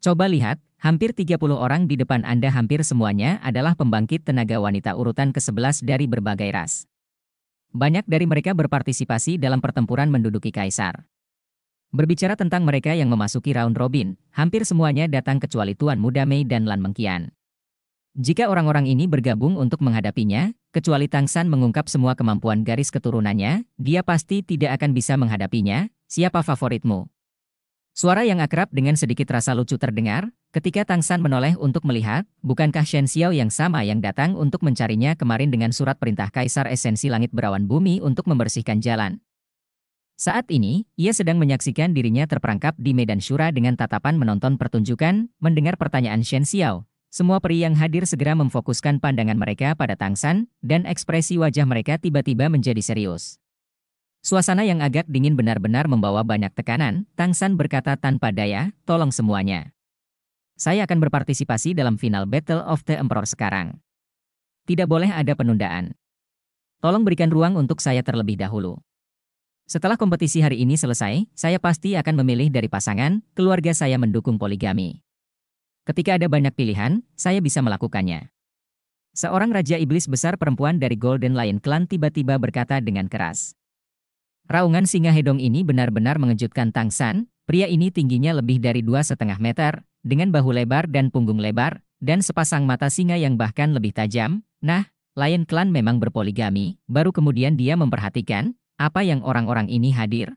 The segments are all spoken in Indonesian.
Coba lihat, hampir 30 orang di depan Anda hampir semuanya adalah pembangkit tenaga wanita urutan ke-11 dari berbagai ras. Banyak dari mereka berpartisipasi dalam pertempuran menduduki kaisar. Berbicara tentang mereka yang memasuki round robin, hampir semuanya datang kecuali Tuan Muda Mei dan Lan Mengkian. Jika orang-orang ini bergabung untuk menghadapinya, kecuali Tang San mengungkap semua kemampuan garis keturunannya, dia pasti tidak akan bisa menghadapinya. Siapa favoritmu? Suara yang akrab dengan sedikit rasa lucu terdengar, ketika Tang San menoleh untuk melihat, bukankah Shen Xiao yang sama yang datang untuk mencarinya kemarin dengan surat perintah Kaisar Esensi Langit Berawan Bumi untuk membersihkan jalan. Saat ini, ia sedang menyaksikan dirinya terperangkap di medan Shura dengan tatapan menonton pertunjukan. Mendengar pertanyaan Shen Xiao, semua peri yang hadir segera memfokuskan pandangan mereka pada Tang San, dan ekspresi wajah mereka tiba-tiba menjadi serius. Suasana yang agak dingin benar-benar membawa banyak tekanan. Tang San berkata tanpa daya, "Tolong semuanya. Saya akan berpartisipasi dalam final Battle of the Emperor sekarang. Tidak boleh ada penundaan. Tolong berikan ruang untuk saya terlebih dahulu. Setelah kompetisi hari ini selesai, saya pasti akan memilih dari pasangan, keluarga saya mendukung poligami. Ketika ada banyak pilihan, saya bisa melakukannya." Seorang raja iblis besar perempuan dari Golden Lion Clan tiba-tiba berkata dengan keras. Raungan singa hedong ini benar-benar mengejutkan Tang San. Pria ini tingginya lebih dari 2,5 meter, dengan bahu lebar dan punggung lebar, dan sepasang mata singa yang bahkan lebih tajam. Nah, Lion Clan memang berpoligami. Baru kemudian dia memperhatikan, apa yang orang-orang ini hadir?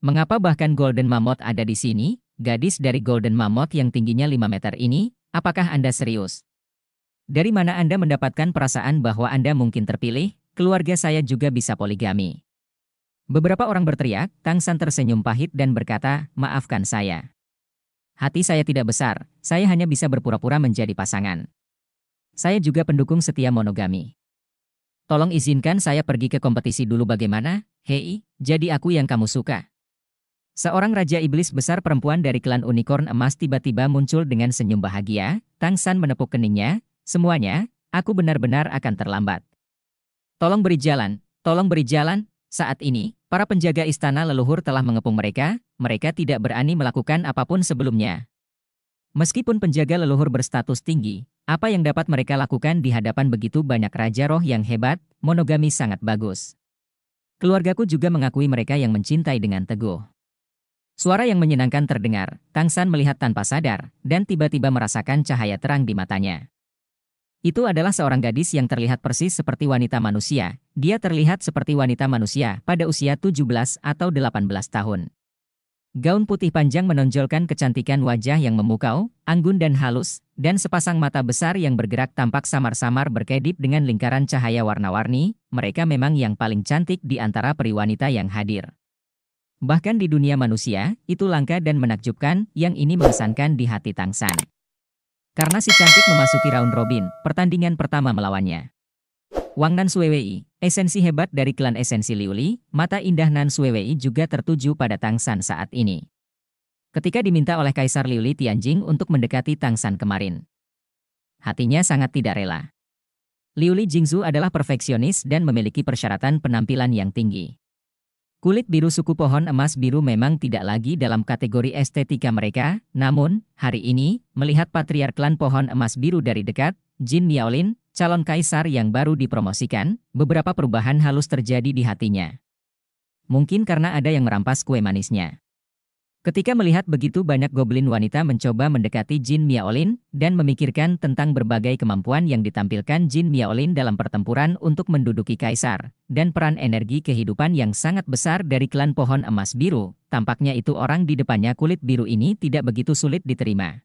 Mengapa bahkan Golden Mammoth ada di sini? Gadis dari Golden Mammoth yang tingginya 5 meter ini, apakah Anda serius? Dari mana Anda mendapatkan perasaan bahwa Anda mungkin terpilih? Keluarga saya juga bisa poligami. Beberapa orang berteriak. Tang San tersenyum pahit dan berkata, "Maafkan saya. Hati saya tidak besar, saya hanya bisa berpura-pura menjadi pasangan. Saya juga pendukung setia monogami. Tolong izinkan saya pergi ke kompetisi dulu bagaimana? Hei, jadi aku yang kamu suka." Seorang raja iblis besar perempuan dari klan Unicorn Emas tiba-tiba muncul dengan senyum bahagia. Tang San menepuk keningnya. "Semuanya, aku benar-benar akan terlambat. Tolong beri jalan, tolong beri jalan." Saat ini, para penjaga istana leluhur telah mengepung mereka. Mereka tidak berani melakukan apapun sebelumnya. Meskipun penjaga leluhur berstatus tinggi, apa yang dapat mereka lakukan di hadapan begitu banyak raja roh yang hebat? Monogami sangat bagus. Keluargaku juga mengakui mereka yang mencintai dengan teguh. Suara yang menyenangkan terdengar. Tang San melihat tanpa sadar, dan tiba-tiba merasakan cahaya terang di matanya. Itu adalah seorang gadis yang terlihat persis seperti wanita manusia. Dia terlihat seperti wanita manusia pada usia 17 atau 18 tahun. Gaun putih panjang menonjolkan kecantikan wajah yang memukau, anggun dan halus, dan sepasang mata besar yang bergerak tampak samar-samar berkedip dengan lingkaran cahaya warna-warni. Mereka memang yang paling cantik di antara peri wanita yang hadir. Bahkan di dunia manusia, itu langka dan menakjubkan. Yang ini mengesankan di hati Tang San. Karena si cantik memasuki round robin, pertandingan pertama melawannya. Nan Suwei, esensi hebat dari klan esensi Liuli, mata indah Nan Suwei juga tertuju pada Tang San saat ini. Ketika diminta oleh Kaisar Liuli Tianjing untuk mendekati Tang San kemarin, hatinya sangat tidak rela. Liuli Jingzu adalah perfeksionis dan memiliki persyaratan penampilan yang tinggi. Kulit biru suku pohon emas biru memang tidak lagi dalam kategori estetika mereka, namun, hari ini, melihat patriark klan pohon emas biru dari dekat, Jin Miaolin, calon kaisar yang baru dipromosikan, beberapa perubahan halus terjadi di hatinya. Mungkin karena ada yang merampas kue manisnya. Ketika melihat begitu banyak goblin wanita mencoba mendekati Jin Miaolin, dan memikirkan tentang berbagai kemampuan yang ditampilkan Jin Miaolin dalam pertempuran untuk menduduki kaisar, dan peran energi kehidupan yang sangat besar dari klan pohon emas biru, tampaknya itu orang di depannya kulit biru ini tidak begitu sulit diterima.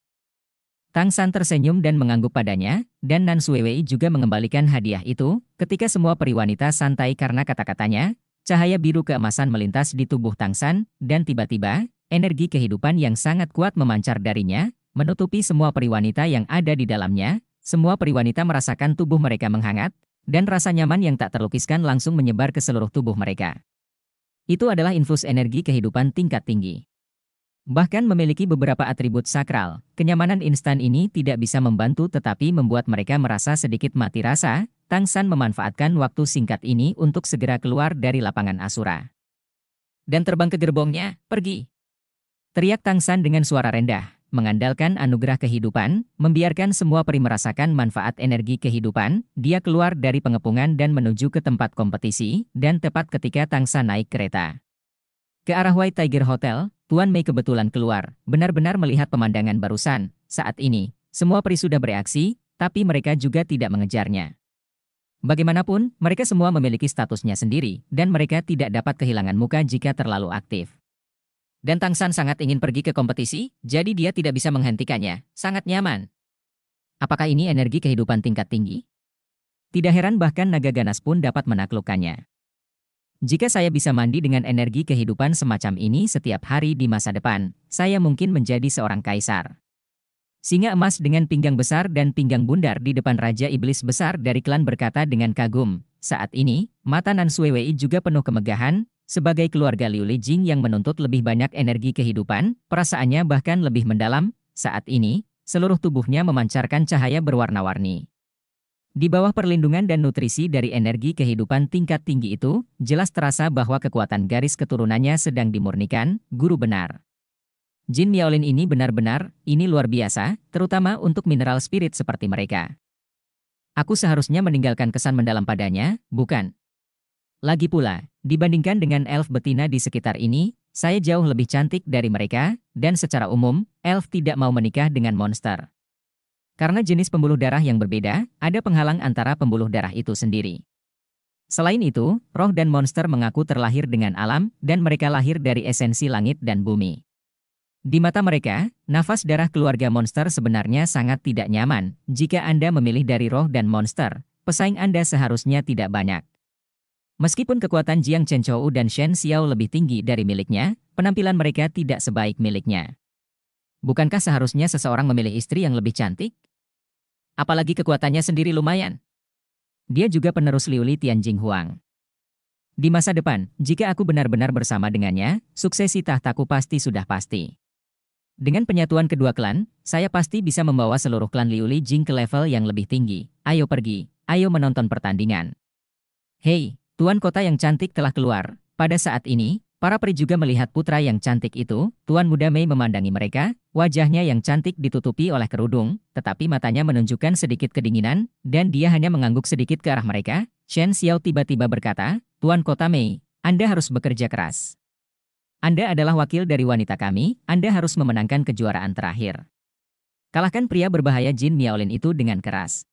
Tang San tersenyum dan mengangguk padanya, dan Nan Suwei juga mengembalikan hadiah itu. Ketika semua peri wanita santai karena kata-katanya, cahaya biru keemasan melintas di tubuh Tang San, dan tiba-tiba, energi kehidupan yang sangat kuat memancar darinya, menutupi semua peri wanita yang ada di dalamnya. Semua peri wanita merasakan tubuh mereka menghangat, dan rasa nyaman yang tak terlukiskan langsung menyebar ke seluruh tubuh mereka. Itu adalah infus energi kehidupan tingkat tinggi. Bahkan memiliki beberapa atribut sakral, kenyamanan instan ini tidak bisa membantu tetapi membuat mereka merasa sedikit mati rasa. Tang San memanfaatkan waktu singkat ini untuk segera keluar dari lapangan Asura. Dan terbang ke gerbongnya, pergi. Teriak Tang San dengan suara rendah, mengandalkan anugerah kehidupan, membiarkan semua peri merasakan manfaat energi kehidupan, dia keluar dari pengepungan dan menuju ke tempat kompetisi, dan tepat ketika Tang San naik kereta ke arah White Tiger Hotel, Tuan Mei kebetulan keluar, benar-benar melihat pemandangan barusan. Saat ini, semua peri sudah bereaksi, tapi mereka juga tidak mengejarnya. Bagaimanapun, mereka semua memiliki statusnya sendiri, dan mereka tidak dapat kehilangan muka jika terlalu aktif. Dan Tang San sangat ingin pergi ke kompetisi, jadi dia tidak bisa menghentikannya. Sangat nyaman. Apakah ini energi kehidupan tingkat tinggi? Tidak heran bahkan naga ganas pun dapat menaklukkannya. Jika saya bisa mandi dengan energi kehidupan semacam ini setiap hari di masa depan, saya mungkin menjadi seorang kaisar. Singa emas dengan pinggang besar dan pinggang bundar di depan Raja Iblis Besar dari klan berkata dengan kagum. Saat ini, mata Nan Suwei juga penuh kemegahan. Sebagai keluarga Liuli Jing yang menuntut lebih banyak energi kehidupan, perasaannya bahkan lebih mendalam. Saat ini, seluruh tubuhnya memancarkan cahaya berwarna-warni. Di bawah perlindungan dan nutrisi dari energi kehidupan tingkat tinggi itu, jelas terasa bahwa kekuatan garis keturunannya sedang dimurnikan, guru benar. Jin Miaolin ini benar-benar, ini luar biasa, terutama untuk mineral spirit seperti mereka. Aku seharusnya meninggalkan kesan mendalam padanya, bukan? Lagi pula, dibandingkan dengan elf betina di sekitar ini, saya jauh lebih cantik dari mereka, dan secara umum, elf tidak mau menikah dengan monster. Karena jenis pembuluh darah yang berbeda, ada penghalang antara pembuluh darah itu sendiri. Selain itu, roh dan monster mengaku terlahir dengan alam, dan mereka lahir dari esensi langit dan bumi. Di mata mereka, nafas darah keluarga monster sebenarnya sangat tidak nyaman. Jika Anda memilih dari roh dan monster, pesaing Anda seharusnya tidak banyak. Meskipun kekuatan Jiang Chenchou dan Shen Xiao lebih tinggi dari miliknya, penampilan mereka tidak sebaik miliknya. Bukankah seharusnya seseorang memilih istri yang lebih cantik? Apalagi kekuatannya sendiri lumayan. Dia juga penerus Liuli Tianjing Huang. Di masa depan, jika aku benar-benar bersama dengannya, suksesi tahtaku pasti sudah pasti. Dengan penyatuan kedua klan, saya pasti bisa membawa seluruh klan Liuli Jing ke level yang lebih tinggi. Ayo pergi, ayo menonton pertandingan. Hei, Tuan Kota yang cantik telah keluar. Pada saat ini, para peri juga melihat putra yang cantik itu. Tuan Muda Mei memandangi mereka, wajahnya yang cantik ditutupi oleh kerudung, tetapi matanya menunjukkan sedikit kedinginan, dan dia hanya mengangguk sedikit ke arah mereka. Shen Xiao tiba-tiba berkata, Tuan Kota Mei, Anda harus bekerja keras. Anda adalah wakil dari wanita kami, Anda harus memenangkan kejuaraan terakhir. Kalahkan pria berbahaya Jin Miaolin itu dengan keras.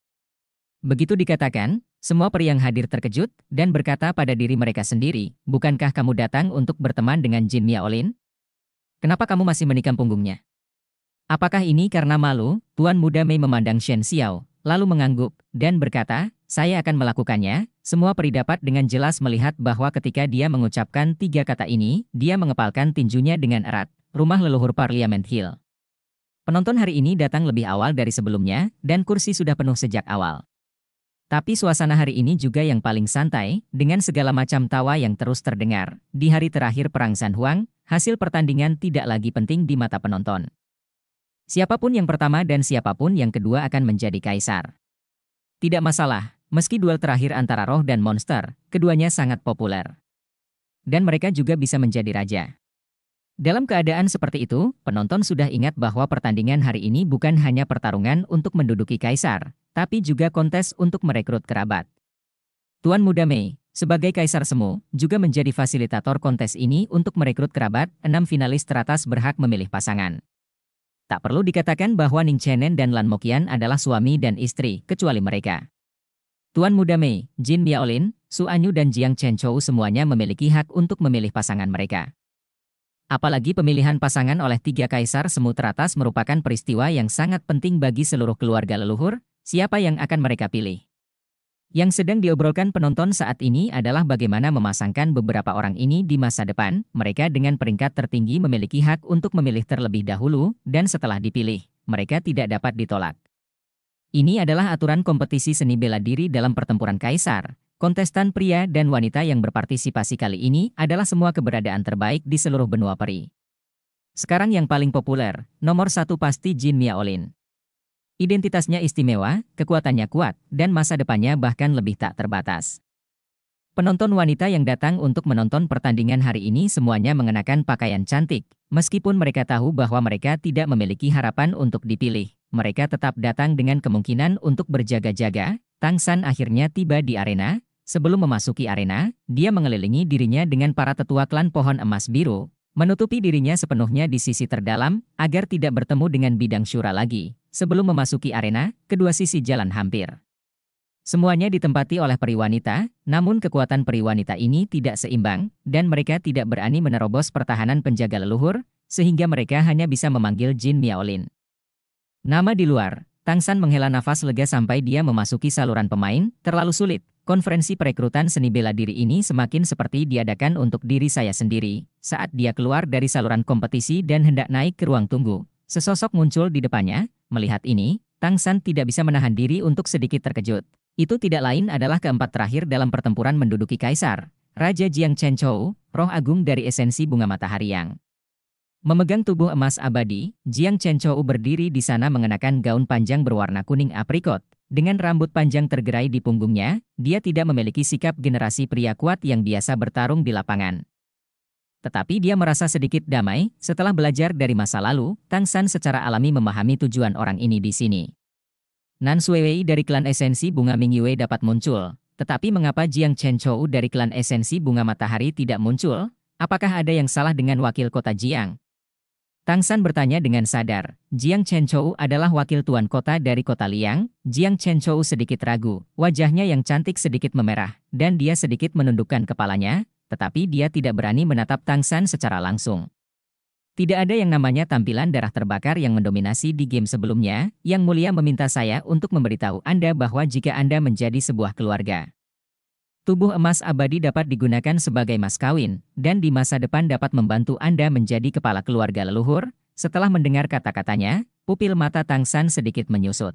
Begitu dikatakan, semua peri yang hadir terkejut dan berkata pada diri mereka sendiri, bukankah kamu datang untuk berteman dengan Jin Miaolin? Kenapa kamu masih menikam punggungnya? Apakah ini karena malu? Tuan Muda Mei memandang Shen Xiao, lalu mengangguk dan berkata, saya akan melakukannya. Semua peri dapat dengan jelas melihat bahwa ketika dia mengucapkan tiga kata ini, dia mengepalkan tinjunya dengan erat. Rumah leluhur Parliament Hill. Penonton hari ini datang lebih awal dari sebelumnya, dan kursi sudah penuh sejak awal. Tapi suasana hari ini juga yang paling santai, dengan segala macam tawa yang terus terdengar. Di hari terakhir Perang San Huang, hasil pertandingan tidak lagi penting di mata penonton. Siapapun yang pertama dan siapapun yang kedua akan menjadi kaisar. Tidak masalah, meski duel terakhir antara roh dan monster, keduanya sangat populer. Dan mereka juga bisa menjadi raja. Dalam keadaan seperti itu, penonton sudah ingat bahwa pertandingan hari ini bukan hanya pertarungan untuk menduduki kaisar, tapi juga kontes untuk merekrut kerabat. Tuan Muda Mei, sebagai kaisar semu, juga menjadi fasilitator kontes ini untuk merekrut kerabat. 6 finalis teratas berhak memilih pasangan. Tak perlu dikatakan bahwa Ning Chenen dan Lan Mengkian adalah suami dan istri, kecuali mereka. Tuan Muda Mei, Jin Miaolin, Su Anyu dan Jiang Chenchou semuanya memiliki hak untuk memilih pasangan mereka. Apalagi pemilihan pasangan oleh 3 kaisar semu teratas merupakan peristiwa yang sangat penting bagi seluruh keluarga leluhur. Siapa yang akan mereka pilih? Yang sedang diobrolkan penonton saat ini adalah bagaimana memasangkan beberapa orang ini di masa depan. Mereka dengan peringkat tertinggi memiliki hak untuk memilih terlebih dahulu, dan setelah dipilih, mereka tidak dapat ditolak. Ini adalah aturan kompetisi seni bela diri dalam pertempuran kaisar. Kontestan pria dan wanita yang berpartisipasi kali ini adalah semua keberadaan terbaik di seluruh benua peri. Sekarang yang paling populer, nomor 1 pasti Jin Miaolin. Identitasnya istimewa, kekuatannya kuat, dan masa depannya bahkan lebih tak terbatas. Penonton wanita yang datang untuk menonton pertandingan hari ini semuanya mengenakan pakaian cantik, Meskipun mereka tahu bahwa mereka tidak memiliki harapan untuk dipilih, mereka tetap datang dengan kemungkinan untuk berjaga-jaga. Tang San akhirnya tiba di arena. Sebelum memasuki arena, dia mengelilingi dirinya dengan para tetua klan pohon emas biru, menutupi dirinya sepenuhnya di sisi terdalam, agar tidak bertemu dengan bidang Shura lagi. Sebelum memasuki arena, kedua sisi jalan hampir semuanya ditempati oleh periwanita, namun kekuatan periwanita ini tidak seimbang, dan mereka tidak berani menerobos pertahanan penjaga leluhur, sehingga mereka hanya bisa memanggil Jin Miaolin. Nama di luar, Tang San menghela nafas lega sampai dia memasuki saluran pemain, terlalu sulit. Konferensi perekrutan seni bela diri ini semakin seperti diadakan untuk diri saya sendiri. Saat dia keluar dari saluran kompetisi dan hendak naik ke ruang tunggu, sesosok muncul di depannya. Melihat ini, Tang San tidak bisa menahan diri untuk sedikit terkejut. Itu tidak lain adalah keempat terakhir dalam pertempuran menduduki kaisar, Raja Jiang Chenchou, roh agung dari esensi bunga matahari yang memegang tubuh emas abadi. Jiang Chenchou berdiri di sana mengenakan gaun panjang berwarna kuning aprikot. Dengan rambut panjang tergerai di punggungnya, dia tidak memiliki sikap generasi pria kuat yang biasa bertarung di lapangan. Tetapi dia merasa sedikit damai setelah belajar dari masa lalu. Tang San secara alami memahami tujuan orang ini di sini. Nan Suwei dari klan esensi bunga Mingyue dapat muncul, tetapi mengapa Jiang Chenchou dari klan esensi bunga matahari tidak muncul? Apakah ada yang salah dengan wakil kota Jiang? Tang San bertanya dengan sadar. Jiang Chenchou adalah wakil tuan kota dari kota Liang. Jiang Chenchou sedikit ragu, wajahnya yang cantik sedikit memerah, dan dia sedikit menundukkan kepalanya, tetapi dia tidak berani menatap Tang San secara langsung. Tidak ada yang namanya tampilan darah terbakar yang mendominasi di game sebelumnya. Yang Mulia meminta saya untuk memberitahu Anda bahwa jika Anda menjadi sebuah keluarga, tubuh emas abadi dapat digunakan sebagai mas kawin, dan di masa depan dapat membantu Anda menjadi kepala keluarga leluhur. Setelah mendengar kata-katanya, pupil mata Tang San sedikit menyusut.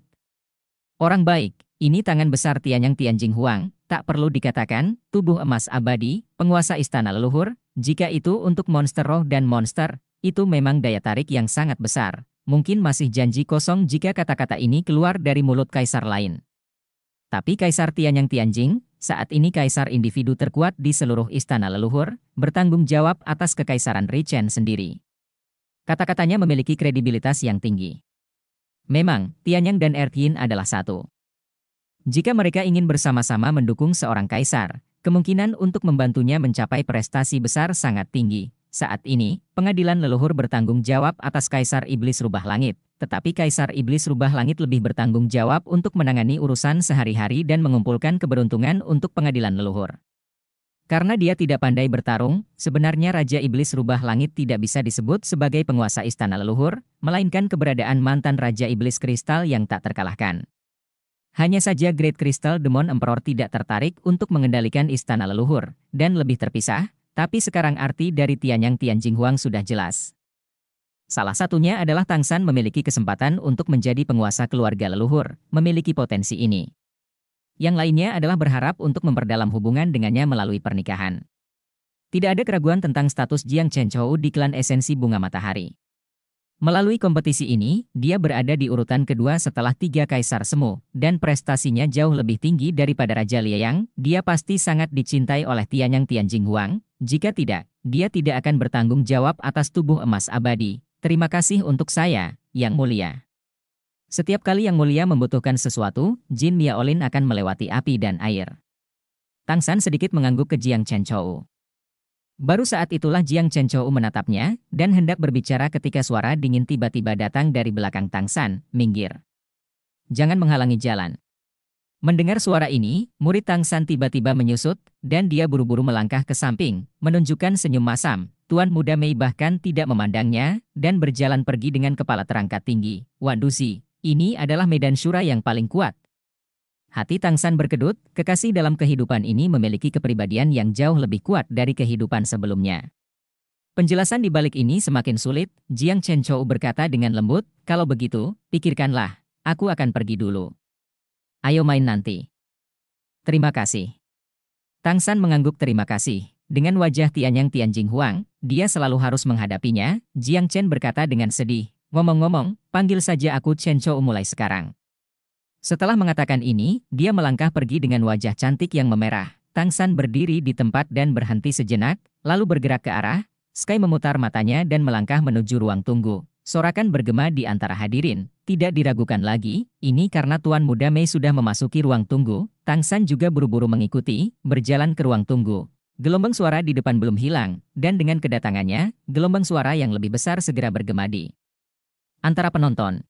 Orang baik, ini tangan besar Tianyang Tianjing Huang. Tak perlu dikatakan, tubuh emas abadi, penguasa istana leluhur. Jika itu untuk monster roh dan monster, itu memang daya tarik yang sangat besar. Mungkin masih janji kosong jika kata-kata ini keluar dari mulut kaisar lain. Tapi Kaisar Tianyang Tianjing, saat ini kaisar individu terkuat di seluruh istana leluhur, bertanggung jawab atas kekaisaran Richen sendiri. Kata-katanya memiliki kredibilitas yang tinggi. Memang, Tianyang dan Ertin adalah satu. Jika mereka ingin bersama-sama mendukung seorang kaisar, kemungkinan untuk membantunya mencapai prestasi besar sangat tinggi. Saat ini, pengadilan leluhur bertanggung jawab atas Kaisar Iblis Rubah Langit. Tetapi Kaisar Iblis Rubah Langit lebih bertanggung jawab untuk menangani urusan sehari-hari dan mengumpulkan keberuntungan untuk pengadilan leluhur. Karena dia tidak pandai bertarung, sebenarnya Raja Iblis Rubah Langit tidak bisa disebut sebagai penguasa istana leluhur, melainkan keberadaan mantan Raja Iblis Kristal yang tak terkalahkan. Hanya saja Great Crystal Demon Emperor tidak tertarik untuk mengendalikan istana leluhur, dan lebih terpisah. Tapi sekarang arti dari Tianyang Tianjing Huang sudah jelas. Salah satunya adalah Tang San memiliki kesempatan untuk menjadi penguasa keluarga leluhur, memiliki potensi ini. Yang lainnya adalah berharap untuk memperdalam hubungan dengannya melalui pernikahan. Tidak ada keraguan tentang status Jiang Chenchou di klan esensi bunga matahari. Melalui kompetisi ini, dia berada di urutan kedua setelah tiga kaisar semu, dan prestasinya jauh lebih tinggi daripada Raja Liang. Dia pasti sangat dicintai oleh Tianyang Tianjing Huang. Jika tidak, dia tidak akan bertanggung jawab atas tubuh emas abadi. Terima kasih untuk saya, Yang Mulia. Setiap kali Yang Mulia membutuhkan sesuatu, Jin Miaolin akan melewati api dan air. Tang San sedikit mengangguk ke Jiang Chenchou. Baru saat itulah Jiang Chenchou menatapnya, dan hendak berbicara ketika suara dingin tiba-tiba datang dari belakang Tang San, minggir. Jangan menghalangi jalan. Mendengar suara ini, murid Tang San tiba-tiba menyusut, dan dia buru-buru melangkah ke samping, menunjukkan senyum masam. Tuan Muda Mei bahkan tidak memandangnya, dan berjalan pergi dengan kepala terangkat tinggi. Wadusi, ini adalah medan Shura yang paling kuat. Hati Tang San berkedut, kekasih dalam kehidupan ini memiliki kepribadian yang jauh lebih kuat dari kehidupan sebelumnya. Penjelasan di balik ini semakin sulit. Jiang Chenchou berkata dengan lembut, kalau begitu, pikirkanlah, aku akan pergi dulu. Ayo main nanti. Terima kasih. Tang San mengangguk terima kasih. Dengan wajah Tianyang Tianjing Huang, dia selalu harus menghadapinya. Jiang Chen berkata dengan sedih, ngomong-ngomong, panggil saja aku Chenchou mulai sekarang. Setelah mengatakan ini, dia melangkah pergi dengan wajah cantik yang memerah. Tang San berdiri di tempat dan berhenti sejenak, lalu bergerak ke arah Sky memutar matanya dan melangkah menuju ruang tunggu. Sorakan bergema di antara hadirin. Tidak diragukan lagi, ini karena Tuan Muda Mei sudah memasuki ruang tunggu. Tang San juga buru-buru mengikuti, berjalan ke ruang tunggu. Gelombang suara di depan belum hilang, dan dengan kedatangannya, gelombang suara yang lebih besar segera bergema di antara penonton.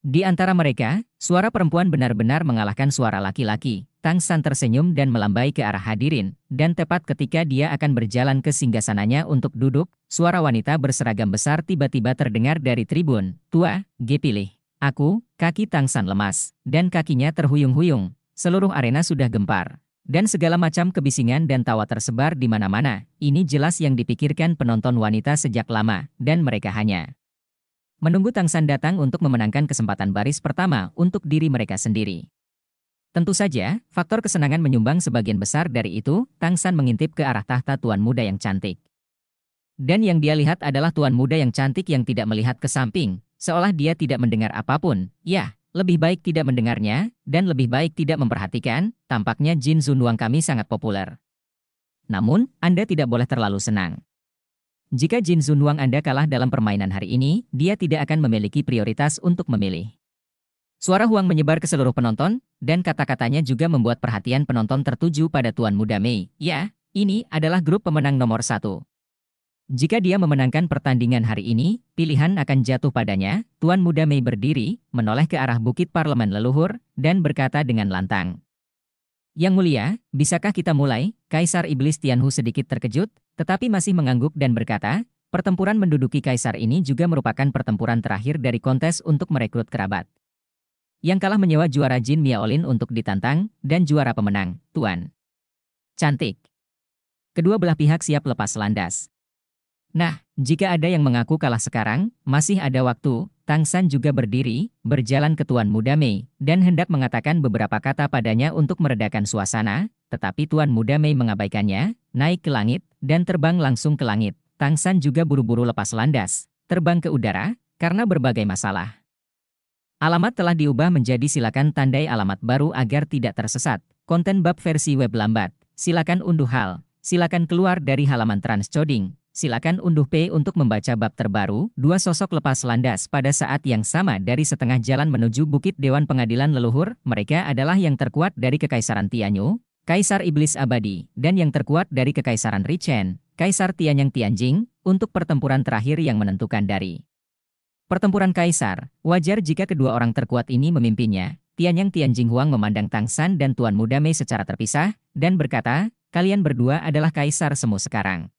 Di antara mereka, suara perempuan benar-benar mengalahkan suara laki-laki. Tang San tersenyum dan melambai ke arah hadirin, dan tepat ketika dia akan berjalan ke singgasananya untuk duduk, suara wanita berseragam besar tiba-tiba terdengar dari tribun. "Tua, G pilih. Aku." Kaki Tang San lemas, dan kakinya terhuyung-huyung. Seluruh arena sudah gempar, dan segala macam kebisingan dan tawa tersebar di mana-mana. Ini jelas yang dipikirkan penonton wanita sejak lama, dan mereka hanya menunggu Tang San datang untuk memenangkan kesempatan baris pertama untuk diri mereka sendiri. Tentu saja, faktor kesenangan menyumbang sebagian besar dari itu. Tang San mengintip ke arah tahta tuan muda yang cantik. Dan yang dia lihat adalah tuan muda yang cantik yang tidak melihat ke samping, seolah dia tidak mendengar apapun. Ya, lebih baik tidak mendengarnya, dan lebih baik tidak memperhatikan. Tampaknya Jin Zunwang kami sangat populer. Namun, Anda tidak boleh terlalu senang. Jika Jin Zunwang Anda kalah dalam permainan hari ini, dia tidak akan memiliki prioritas untuk memilih. Suara Huang menyebar ke seluruh penonton, dan kata-katanya juga membuat perhatian penonton tertuju pada Tuan Muda Mei. Ya, ini adalah grup pemenang nomor satu. Jika dia memenangkan pertandingan hari ini, pilihan akan jatuh padanya. Tuan Muda Mei berdiri, menoleh ke arah bukit parlemen leluhur, dan berkata dengan lantang. "Yang mulia, bisakah kita mulai?" Kaisar Iblis Tianhu sedikit terkejut, tetapi masih mengangguk dan berkata, pertempuran menduduki kaisar ini juga merupakan pertempuran terakhir dari kontes untuk merekrut kerabat. Yang kalah menyewa juara Jin Miaolin untuk ditantang, dan juara pemenang, Tuan Cantik. Kedua belah pihak siap lepas landas. Nah, jika ada yang mengaku kalah sekarang, masih ada waktu. Tang San juga berdiri, berjalan ke Tuan Muda Mei, dan hendak mengatakan beberapa kata padanya untuk meredakan suasana, tetapi Tuan Muda Mei mengabaikannya, naik ke langit, dan terbang langsung ke langit. Tang San juga buru-buru lepas landas, terbang ke udara, karena berbagai masalah. Alamat telah diubah menjadi silakan tandai alamat baru agar tidak tersesat. Konten bab versi web lambat, silakan unduh hal, silakan keluar dari halaman transcoding. Silakan unduh P untuk membaca bab terbaru. Dua sosok lepas landas pada saat yang sama dari setengah jalan menuju Bukit Dewan Pengadilan Leluhur. Mereka adalah yang terkuat dari Kekaisaran Tianhu, Kaisar Iblis Abadi, dan yang terkuat dari Kekaisaran Richen, Kaisar Tianyang Tianjing, untuk pertempuran terakhir yang menentukan dari pertempuran kaisar. Wajar jika kedua orang terkuat ini memimpinnya. Tianyang Tianjing Huang memandang Tang San dan Tuan Muda Mei secara terpisah, dan berkata, kalian berdua adalah kaisar semu sekarang.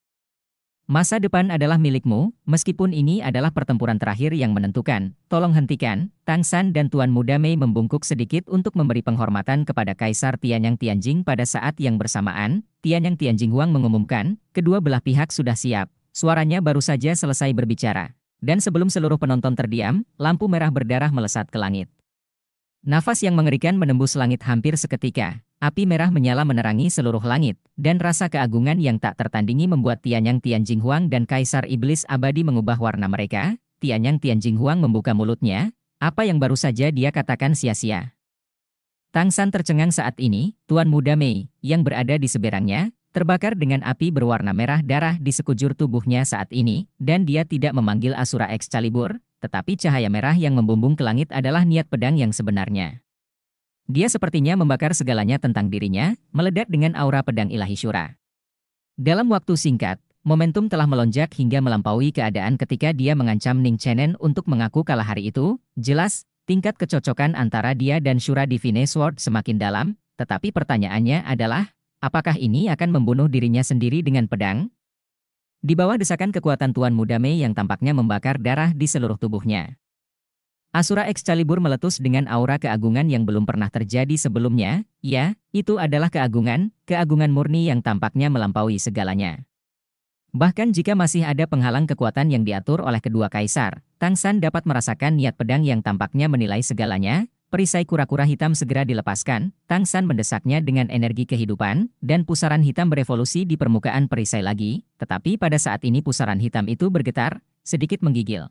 Masa depan adalah milikmu, meskipun ini adalah pertempuran terakhir yang menentukan. Tolong hentikan. Tang San dan Tuan Muda Mei membungkuk sedikit untuk memberi penghormatan kepada Kaisar Tianyang Tianjing. Pada saat yang bersamaan, Tianyang Tianjing Huang mengumumkan, kedua belah pihak sudah siap. Suaranya baru saja selesai berbicara. Dan sebelum seluruh penonton terdiam, lampu merah berdarah melesat ke langit. Nafas yang mengerikan menembus langit hampir seketika. Api merah menyala menerangi seluruh langit, dan rasa keagungan yang tak tertandingi membuat Tianyang Tianjing Huang dan Kaisar Iblis Abadi mengubah warna mereka. Tianyang Tianjing Huang membuka mulutnya, apa yang baru saja dia katakan sia-sia. Tang San tercengang saat ini. Tuan Muda Mei, yang berada di seberangnya, terbakar dengan api berwarna merah darah di sekujur tubuhnya saat ini, dan dia tidak memanggil Asura Excalibur, tetapi cahaya merah yang membumbung ke langit adalah niat pedang yang sebenarnya. Dia sepertinya membakar segalanya tentang dirinya, meledak dengan aura pedang ilahi Shura. Dalam waktu singkat, momentum telah melonjak hingga melampaui keadaan ketika dia mengancam Ning Chenen untuk mengaku kalah hari itu. Jelas, tingkat kecocokan antara dia dan Shura Divine Sword semakin dalam, tetapi pertanyaannya adalah, apakah ini akan membunuh dirinya sendiri dengan pedang? Di bawah desakan kekuatan Tuan Muda Mei yang tampaknya membakar darah di seluruh tubuhnya, Asura Excalibur meletus dengan aura keagungan yang belum pernah terjadi sebelumnya. Ya, itu adalah keagungan murni yang tampaknya melampaui segalanya. Bahkan jika masih ada penghalang kekuatan yang diatur oleh kedua kaisar, Tang San dapat merasakan niat pedang yang tampaknya menilai segalanya. Perisai kura-kura hitam segera dilepaskan. Tang San mendesaknya dengan energi kehidupan, dan pusaran hitam berevolusi di permukaan perisai lagi. Tetapi pada saat ini pusaran hitam itu bergetar, sedikit menggigil.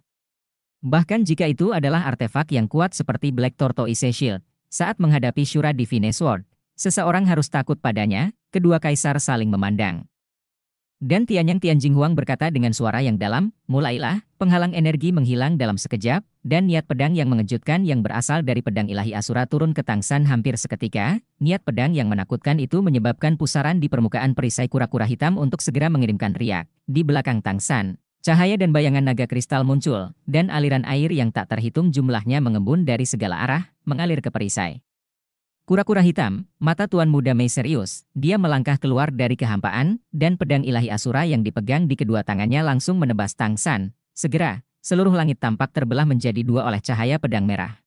Bahkan jika itu adalah artefak yang kuat seperti Black Tortoise Shield, saat menghadapi Shura Divine Sword, seseorang harus takut padanya. Kedua kaisar saling memandang. Dan Tianyang Tianjing Huang berkata dengan suara yang dalam, mulailah, penghalang energi menghilang dalam sekejap, dan niat pedang yang mengejutkan yang berasal dari pedang ilahi Asura turun ke Tang San hampir seketika, niat pedang yang menakutkan itu menyebabkan pusaran di permukaan perisai kura-kura hitam untuk segera mengirimkan riak. Di belakang Tang San, cahaya dan bayangan naga kristal muncul, dan aliran air yang tak terhitung jumlahnya mengembun dari segala arah, mengalir ke perisai. Kura-kura hitam, mata Tuan Muda Mei serius, dia melangkah keluar dari kehampaan, dan pedang ilahi Asura yang dipegang di kedua tangannya langsung menebas Tang San. Segera, seluruh langit tampak terbelah menjadi dua oleh cahaya pedang merah.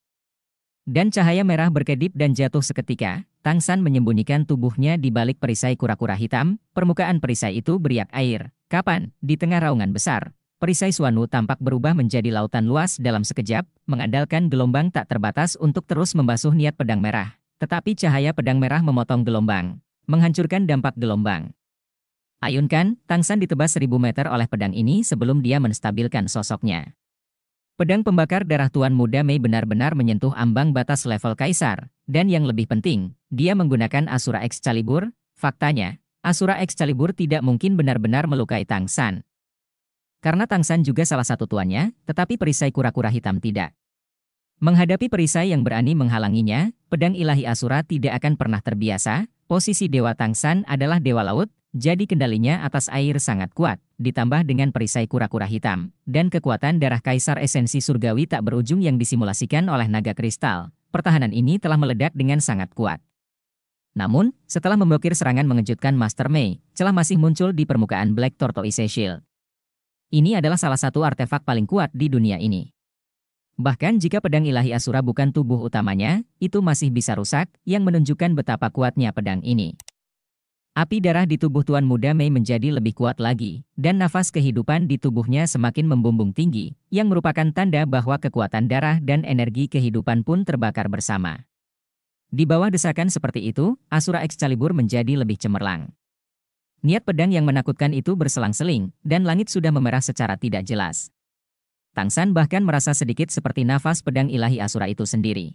Dan cahaya merah berkedip dan jatuh seketika, Tang San menyembunyikan tubuhnya di balik perisai kura-kura hitam, permukaan perisai itu beriak air. Kapan, di tengah raungan besar, perisai Suanu tampak berubah menjadi lautan luas dalam sekejap, mengandalkan gelombang tak terbatas untuk terus membasuh niat pedang merah. Tetapi cahaya pedang merah memotong gelombang, menghancurkan dampak gelombang. Ayunkan, Tang San ditebas 1000 meter oleh pedang ini sebelum dia menstabilkan sosoknya. Pedang pembakar darah Tuan Muda Mei benar-benar menyentuh ambang batas level kaisar, dan yang lebih penting, dia menggunakan Asura Excalibur. Faktanya, Asura Excalibur tidak mungkin benar-benar melukai Tang San. Karena Tang San juga salah satu tuannya, tetapi perisai kura-kura hitam tidak. Menghadapi perisai yang berani menghalanginya, pedang ilahi Asura tidak akan pernah terbiasa. Posisi Dewa Tang San adalah Dewa Laut, jadi kendalinya atas air sangat kuat, ditambah dengan perisai kura-kura hitam, dan kekuatan darah kaisar esensi surgawi tak berujung yang disimulasikan oleh naga kristal. Pertahanan ini telah meledak dengan sangat kuat. Namun, setelah memblokir serangan mengejutkan Master Mei, celah masih muncul di permukaan Black Tortoise Shield. Ini adalah salah satu artefak paling kuat di dunia ini. Bahkan jika pedang ilahi Asura bukan tubuh utamanya, itu masih bisa rusak, yang menunjukkan betapa kuatnya pedang ini. Api darah di tubuh Tuan Muda Mei menjadi lebih kuat lagi, dan nafas kehidupan di tubuhnya semakin membumbung tinggi, yang merupakan tanda bahwa kekuatan darah dan energi kehidupan pun terbakar bersama. Di bawah desakan seperti itu, Asura Excalibur menjadi lebih cemerlang. Niat pedang yang menakutkan itu berselang-seling, dan langit sudah memerah secara tidak jelas. Tang San bahkan merasa sedikit seperti nafas pedang ilahi Asura itu sendiri.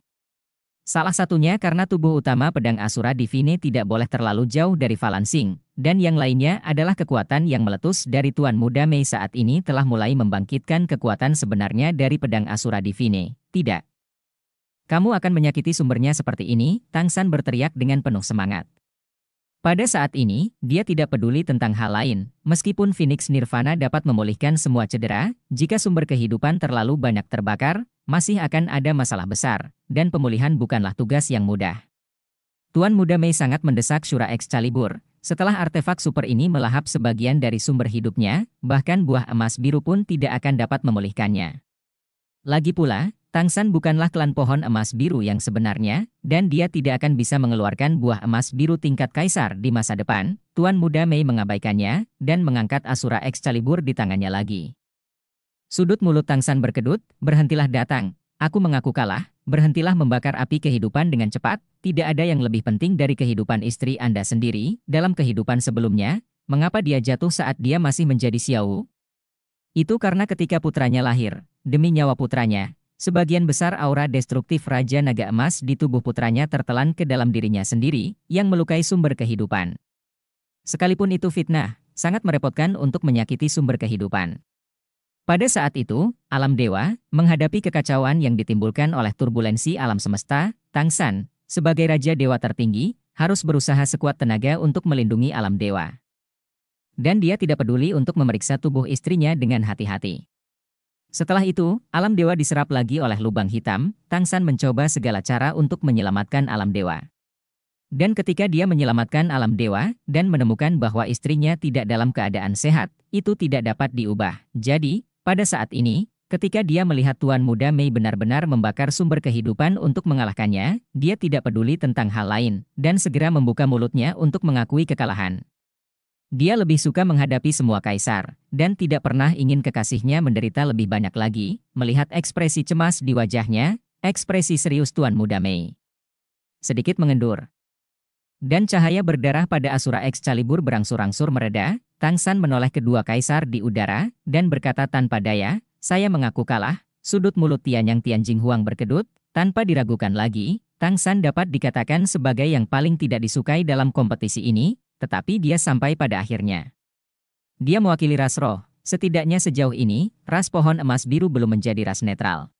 Salah satunya karena tubuh utama pedang Asura Divine tidak boleh terlalu jauh dari Valansing, dan yang lainnya adalah kekuatan yang meletus dari Tuan Muda Mei saat ini telah mulai membangkitkan kekuatan sebenarnya dari pedang Asura Divine. Tidak. Kamu akan menyakiti sumbernya seperti ini, Tang San berteriak dengan penuh semangat. Pada saat ini, dia tidak peduli tentang hal lain, meskipun Phoenix Nirvana dapat memulihkan semua cedera, jika sumber kehidupan terlalu banyak terbakar, masih akan ada masalah besar, dan pemulihan bukanlah tugas yang mudah. Tuan Muda Mei sangat mendesak Shura Excalibur, setelah artefak super ini melahap sebagian dari sumber hidupnya, bahkan buah emas biru pun tidak akan dapat memulihkannya. Lagi pula, Tang San bukanlah klan pohon emas biru yang sebenarnya, dan dia tidak akan bisa mengeluarkan buah emas biru tingkat kaisar di masa depan. Tuan Muda Mei mengabaikannya, dan mengangkat Asura Excalibur di tangannya lagi. Sudut mulut Tang San berkedut, berhentilah datang, aku mengaku kalah, berhentilah membakar api kehidupan dengan cepat, tidak ada yang lebih penting dari kehidupan istri Anda sendiri. Dalam kehidupan sebelumnya, mengapa dia jatuh saat dia masih menjadi Xiaowu? Itu karena ketika putranya lahir, demi nyawa putranya, sebagian besar aura destruktif Raja Naga Emas di tubuh putranya tertelan ke dalam dirinya sendiri, yang melukai sumber kehidupan. Sekalipun itu fitnah, sangat merepotkan untuk menyakiti sumber kehidupan. Pada saat itu, alam dewa, menghadapi kekacauan yang ditimbulkan oleh turbulensi alam semesta, Tang San, sebagai Raja Dewa tertinggi, harus berusaha sekuat tenaga untuk melindungi alam dewa. Dan dia tidak peduli untuk memeriksa tubuh istrinya dengan hati-hati. Setelah itu, alam dewa diserap lagi oleh lubang hitam, Tang San mencoba segala cara untuk menyelamatkan alam dewa. Dan ketika dia menyelamatkan alam dewa, dan menemukan bahwa istrinya tidak dalam keadaan sehat, itu tidak dapat diubah. Jadi, pada saat ini, ketika dia melihat Tuan Muda Mei benar-benar membakar sumber kehidupan untuk mengalahkannya, dia tidak peduli tentang hal lain, dan segera membuka mulutnya untuk mengakui kekalahan. Dia lebih suka menghadapi semua kaisar, dan tidak pernah ingin kekasihnya menderita lebih banyak lagi. Melihat ekspresi cemas di wajahnya, ekspresi serius Tuan Muda Mei sedikit mengendur. Dan cahaya berdarah pada Asura Excalibur berangsur-angsur mereda, Tang San menoleh kedua kaisar di udara, dan berkata tanpa daya, saya mengaku kalah. Sudut mulut Tianyang Tianjing Huang berkedut, tanpa diragukan lagi, Tang San dapat dikatakan sebagai yang paling tidak disukai dalam kompetisi ini. Tetapi dia sampai pada akhirnya. Dia mewakili ras roh, setidaknya sejauh ini, ras pohon emas biru belum menjadi ras netral.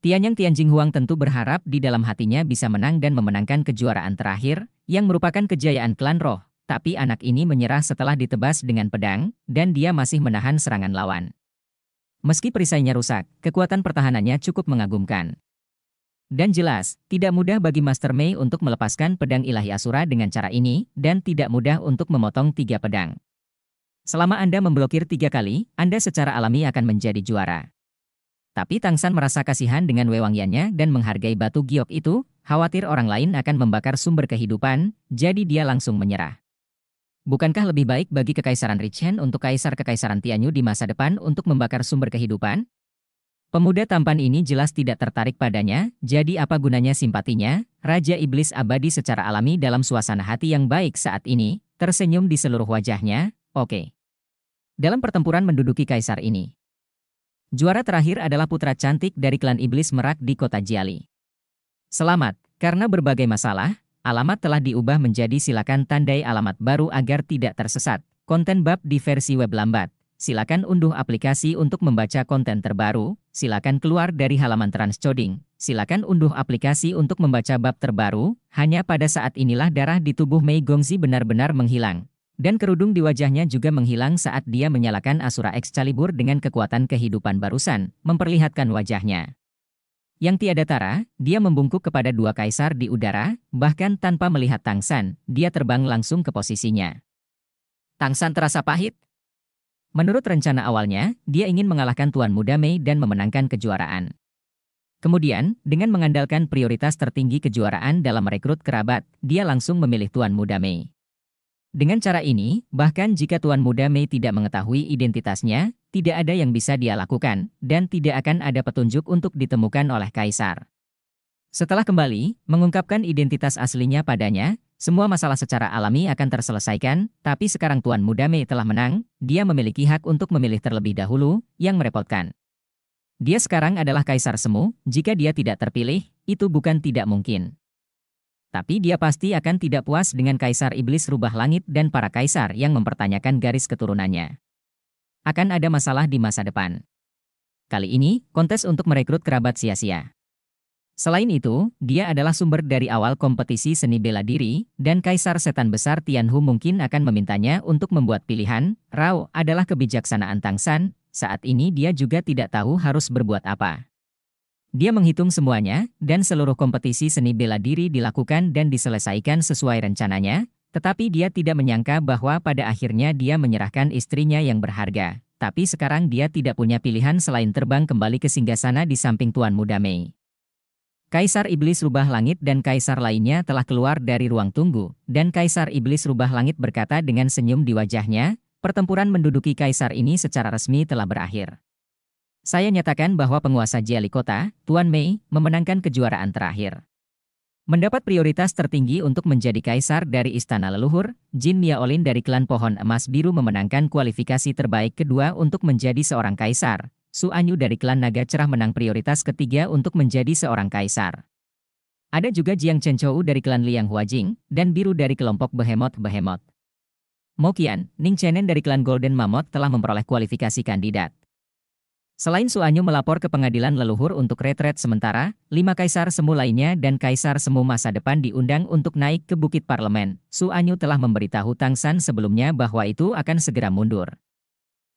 Tianyang Tianjing Huang tentu berharap di dalam hatinya bisa menang dan memenangkan kejuaraan terakhir, yang merupakan kejayaan klan roh, tapi anak ini menyerah setelah ditebas dengan pedang, dan dia masih menahan serangan lawan. Meski perisainya rusak, kekuatan pertahanannya cukup mengagumkan. Dan jelas, tidak mudah bagi Master Mei untuk melepaskan pedang ilahi Asura dengan cara ini, dan tidak mudah untuk memotong 3 pedang. Selama Anda memblokir 3 kali, Anda secara alami akan menjadi juara. Tapi Tang San merasa kasihan dengan wewangiannya dan menghargai batu giok itu, khawatir orang lain akan membakar sumber kehidupan, jadi dia langsung menyerah. Bukankah lebih baik bagi Kekaisaran Richen untuk Kaisar-Kekaisaran Tianyu di masa depan untuk membakar sumber kehidupan? Pemuda tampan ini jelas tidak tertarik padanya, jadi apa gunanya simpatinya, Raja Iblis Abadi secara alami dalam suasana hati yang baik saat ini, tersenyum di seluruh wajahnya, oke. Dalam pertempuran menduduki kaisar ini. Juara terakhir adalah putra cantik dari klan Iblis Merak di kota Jiali. Selamat, karena berbagai masalah, alamat telah diubah menjadi silakan tandai alamat baru agar tidak tersesat. Konten bab di versi web lambat. Silakan unduh aplikasi untuk membaca konten terbaru. Silakan keluar dari halaman transcoding. Silakan unduh aplikasi untuk membaca bab terbaru. Hanya pada saat inilah darah di tubuh Mei Gongzi benar-benar menghilang. Dan kerudung di wajahnya juga menghilang saat dia menyalakan Asura Excalibur dengan kekuatan kehidupan barusan, memperlihatkan wajahnya. Yang tiada tara, dia membungkuk kepada 2 kaisar di udara, bahkan tanpa melihat Tang San, dia terbang langsung ke posisinya. Tang San terasa pahit. Menurut rencana awalnya, dia ingin mengalahkan Tuan Muda Mei dan memenangkan kejuaraan. Kemudian, dengan mengandalkan prioritas tertinggi kejuaraan dalam merekrut kerabat, dia langsung memilih Tuan Muda Mei. Dengan cara ini, bahkan jika Tuan Muda Mei tidak mengetahui identitasnya, tidak ada yang bisa dia lakukan, dan tidak akan ada petunjuk untuk ditemukan oleh Kaisar. Setelah kembali, mengungkapkan identitas aslinya padanya, semua masalah secara alami akan terselesaikan, tapi sekarang Tuan Muda Mei telah menang, dia memiliki hak untuk memilih terlebih dahulu, yang merepotkan. Dia sekarang adalah Kaisar Semu, jika dia tidak terpilih, itu bukan tidak mungkin. Tapi dia pasti akan tidak puas dengan Kaisar Iblis Rubah Langit dan para kaisar yang mempertanyakan garis keturunannya. Akan ada masalah di masa depan. Kali ini, kontes untuk merekrut kerabat sia-sia. Selain itu, dia adalah sumber dari awal kompetisi seni bela diri, dan Kaisar Setan Besar Tianhu mungkin akan memintanya untuk membuat pilihan. Rao adalah kebijaksanaan Tang San, saat ini dia juga tidak tahu harus berbuat apa. Dia menghitung semuanya, dan seluruh kompetisi seni bela diri dilakukan dan diselesaikan sesuai rencananya, tetapi dia tidak menyangka bahwa pada akhirnya dia menyerahkan istrinya yang berharga. Tapi sekarang dia tidak punya pilihan selain terbang kembali ke singgasana di samping Tuan Muda Mei. Kaisar Iblis Rubah Langit dan Kaisar lainnya telah keluar dari ruang tunggu, dan Kaisar Iblis Rubah Langit berkata dengan senyum di wajahnya, pertempuran menduduki Kaisar ini secara resmi telah berakhir. Saya nyatakan bahwa penguasa Jiali Kota, Tuan Mei, memenangkan kejuaraan terakhir. Mendapat prioritas tertinggi untuk menjadi kaisar dari Istana Leluhur, Jin Miaolin dari klan Pohon Emas Biru memenangkan kualifikasi terbaik kedua untuk menjadi seorang kaisar. Su Anyu dari klan Naga Cerah menang prioritas ketiga untuk menjadi seorang kaisar. Ada juga Jiang Chenchou dari klan Liang Huajing, dan Biru dari kelompok Behemoth. Mokian, Ning Chenen dari klan Golden Mammoth telah memperoleh kualifikasi kandidat. Selain Su Anyu melapor ke pengadilan leluhur untuk retret sementara, 5 kaisar semu lainnya dan kaisar semu masa depan diundang untuk naik ke bukit parlemen. Su Anyu telah memberitahu Tang San sebelumnya bahwa itu akan segera mundur.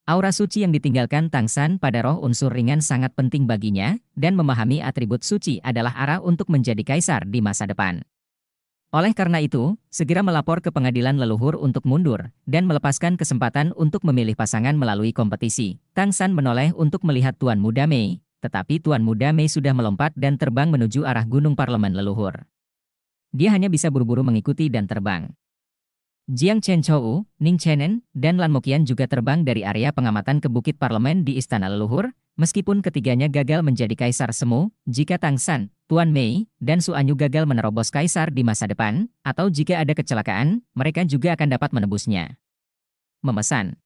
Aura suci yang ditinggalkan Tang San pada roh unsur ringan sangat penting baginya, dan memahami atribut suci adalah arah untuk menjadi kaisar di masa depan. Oleh karena itu, segera melapor ke pengadilan leluhur untuk mundur, dan melepaskan kesempatan untuk memilih pasangan melalui kompetisi. Tang San menoleh untuk melihat Tuan Muda Mei, tetapi Tuan Muda Mei sudah melompat dan terbang menuju arah gunung parlemen leluhur. Dia hanya bisa buru-buru mengikuti dan terbang. Jiang Chenchou, Ning Chenen, dan Lan Mengkian juga terbang dari area pengamatan ke bukit parlemen di istana leluhur, meskipun ketiganya gagal menjadi kaisar semu, jika Tang San, Tuan Mei, dan Su Anyu gagal menerobos kaisar di masa depan, atau jika ada kecelakaan, mereka juga akan dapat menebusnya. Memesan.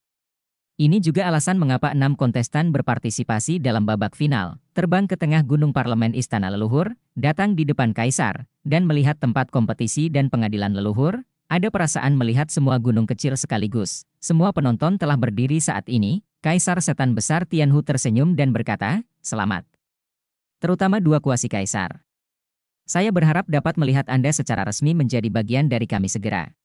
Ini juga alasan mengapa 6 kontestan berpartisipasi dalam babak final, terbang ke tengah gunung parlemen istana leluhur, datang di depan kaisar, dan melihat tempat kompetisi dan pengadilan leluhur, Ada perasaan melihat semua gunung kecil sekaligus. Semua penonton telah berdiri saat ini. Kaisar Setan Besar Tianhu tersenyum dan berkata, "Selamat. Terutama dua kuasi kaisar. Saya berharap dapat melihat Anda secara resmi menjadi bagian dari kami segera."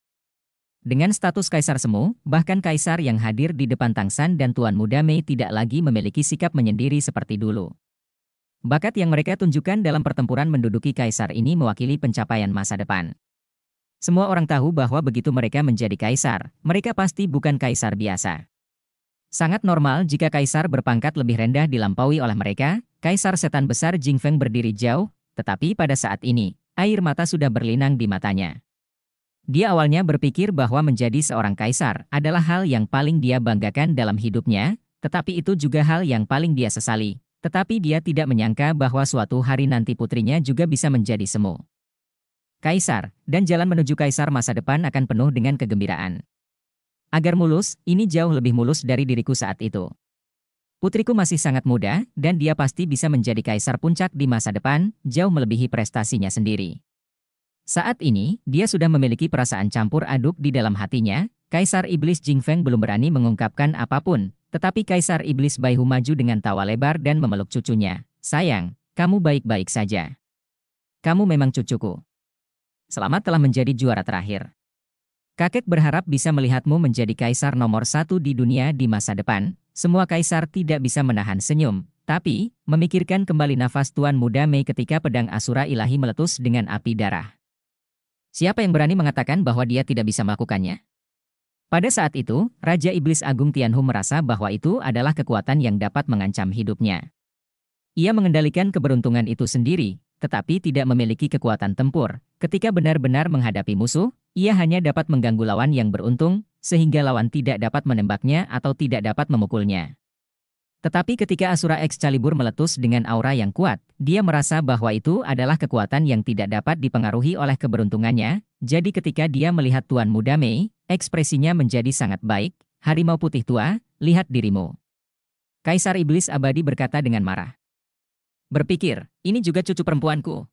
Dengan status kaisar semu, bahkan kaisar yang hadir di depan Tang San dan Tuan Muda Mei tidak lagi memiliki sikap menyendiri seperti dulu. Bakat yang mereka tunjukkan dalam pertempuran menduduki kaisar ini mewakili pencapaian masa depan. Semua orang tahu bahwa begitu mereka menjadi kaisar, mereka pasti bukan kaisar biasa. Sangat normal jika kaisar berpangkat lebih rendah dilampaui oleh mereka. Kaisar Setan Besar Jingfeng berdiri jauh, tetapi pada saat ini, air mata sudah berlinang di matanya. Dia awalnya berpikir bahwa menjadi seorang kaisar adalah hal yang paling dia banggakan dalam hidupnya, tetapi itu juga hal yang paling dia sesali. Tetapi dia tidak menyangka bahwa suatu hari nanti putrinya juga bisa menjadi semu kaisar, dan jalan menuju kaisar masa depan akan penuh dengan kegembiraan. Agar mulus, ini jauh lebih mulus dari diriku saat itu. Putriku masih sangat muda, dan dia pasti bisa menjadi kaisar puncak di masa depan, jauh melebihi prestasinya sendiri. Saat ini, dia sudah memiliki perasaan campur aduk di dalam hatinya. Kaisar Iblis Jingfeng belum berani mengungkapkan apapun, tetapi Kaisar Iblis Baihu maju dengan tawa lebar dan memeluk cucunya. "Sayang, kamu baik-baik saja. Kamu memang cucuku. Selamat telah menjadi juara terakhir. Kakek berharap bisa melihatmu menjadi kaisar nomor satu di dunia di masa depan." Semua kaisar tidak bisa menahan senyum, tapi memikirkan kembali nafas Tuan Muda Mei ketika pedang Asura Ilahi meletus dengan api darah. Siapa yang berani mengatakan bahwa dia tidak bisa melakukannya? Pada saat itu, Raja Iblis Agung Tianhu merasa bahwa itu adalah kekuatan yang dapat mengancam hidupnya. Ia mengendalikan keberuntungan itu sendiri, tetapi tidak memiliki kekuatan tempur. Ketika benar-benar menghadapi musuh, ia hanya dapat mengganggu lawan yang beruntung, sehingga lawan tidak dapat menembaknya atau tidak dapat memukulnya. Tetapi ketika Asura Excalibur meletus dengan aura yang kuat, dia merasa bahwa itu adalah kekuatan yang tidak dapat dipengaruhi oleh keberuntungannya. Jadi ketika dia melihat Tuan Muda Mei, ekspresinya menjadi sangat baik. "Harimau putih tua, lihat dirimu." Kaisar Iblis Abadi berkata dengan marah. "Berpikir, ini juga cucu perempuanku.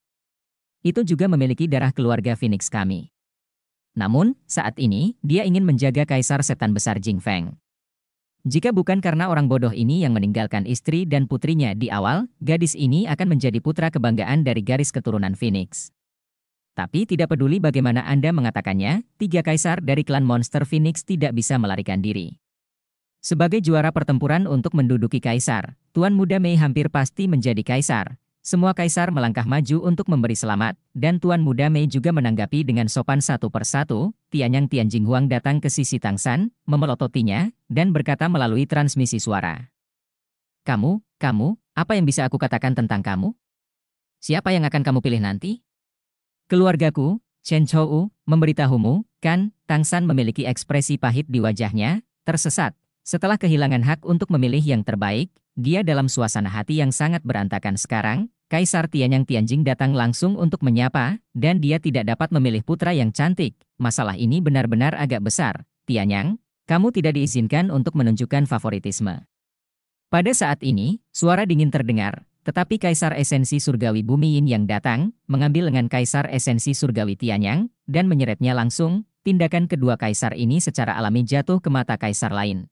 Itu juga memiliki darah keluarga Phoenix kami." Namun, saat ini, dia ingin menjaga Kaisar Setan Besar Jingfeng. Jika bukan karena orang bodoh ini yang meninggalkan istri dan putrinya di awal, gadis ini akan menjadi putra kebanggaan dari garis keturunan Phoenix. Tapi tidak peduli bagaimana Anda mengatakannya, tiga kaisar dari klan monster Phoenix tidak bisa melarikan diri. Sebagai juara pertempuran untuk menduduki kaisar, Tuan Muda Mei hampir pasti menjadi kaisar. Semua kaisar melangkah maju untuk memberi selamat, dan Tuan Muda Mei juga menanggapi dengan sopan satu persatu. Tianyang Tianjing Huang datang ke sisi Tang San, memelototinya, dan berkata melalui transmisi suara. Kamu, apa yang bisa aku katakan tentang kamu? Siapa yang akan kamu pilih nanti? Keluargaku, Chenchou, memberitahumu, kan?" Tang San memiliki ekspresi pahit di wajahnya, tersesat. Setelah kehilangan hak untuk memilih yang terbaik, dia dalam suasana hati yang sangat berantakan sekarang. Kaisar Tianyang Tianjing datang langsung untuk menyapa, dan dia tidak dapat memilih putra yang cantik. Masalah ini benar-benar agak besar. "Tianyang, kamu tidak diizinkan untuk menunjukkan favoritisme." Pada saat ini, suara dingin terdengar, tetapi Kaisar Esensi Surgawi Bumi Yin yang datang, mengambil lengan Kaisar Esensi Surgawi Tianyang, dan menyeretnya langsung. Tindakan kedua kaisar ini secara alami jatuh ke mata kaisar lain.